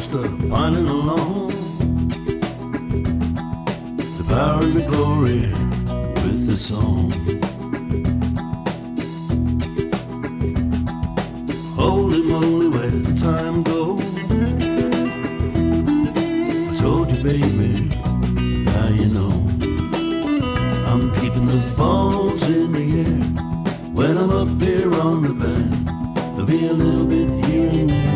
just a whining along. The power and the glory with the song. Holy moly, where did the time go? I told you, baby, now you know. I'm keeping the balls in the air when I'm up here on the band. There'll be a little bit here and there.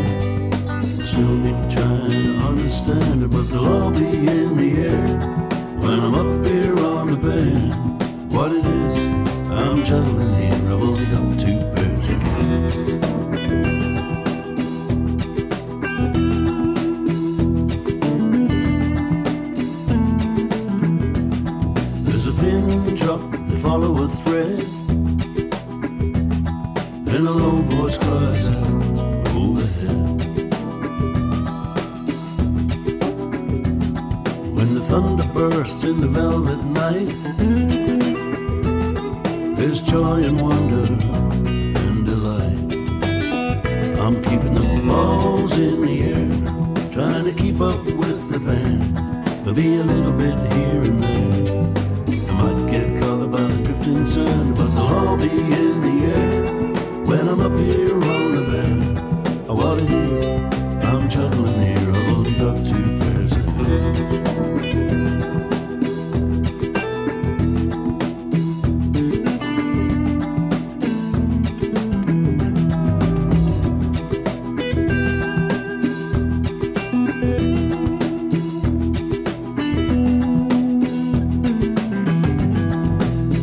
Still be trying to understand it, but they'll all be in the air when I'm up here on the band. What it is, I'm juggling here. I've only got two pairs of hands. There's a pin drop, they follow a thread. And a low voice cries out overhead. When the thunder bursts in the velvet night, there's joy and wonder and delight. I'm keeping the balls in the air, trying to keep up with the band. There'll be a little bit here and there. I might get caught by the drifting sand, but they'll all be in the air when I'm up here on the band. What it is, I'm juggling here. I've only got two pairs of hands.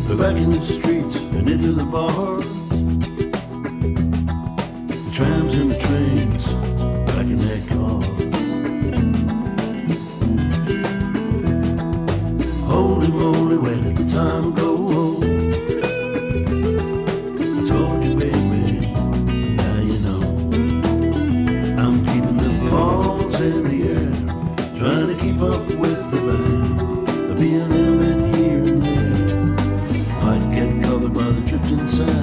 They're back in the streets and into the bars, trams and the trains back in their cars. Holy moly, where did the time go? I told you, baby, now you know. I'm keeping the balls in the air, trying to keep up with the band. There'll be a little bit here and there. Might get covered by the drifting sand.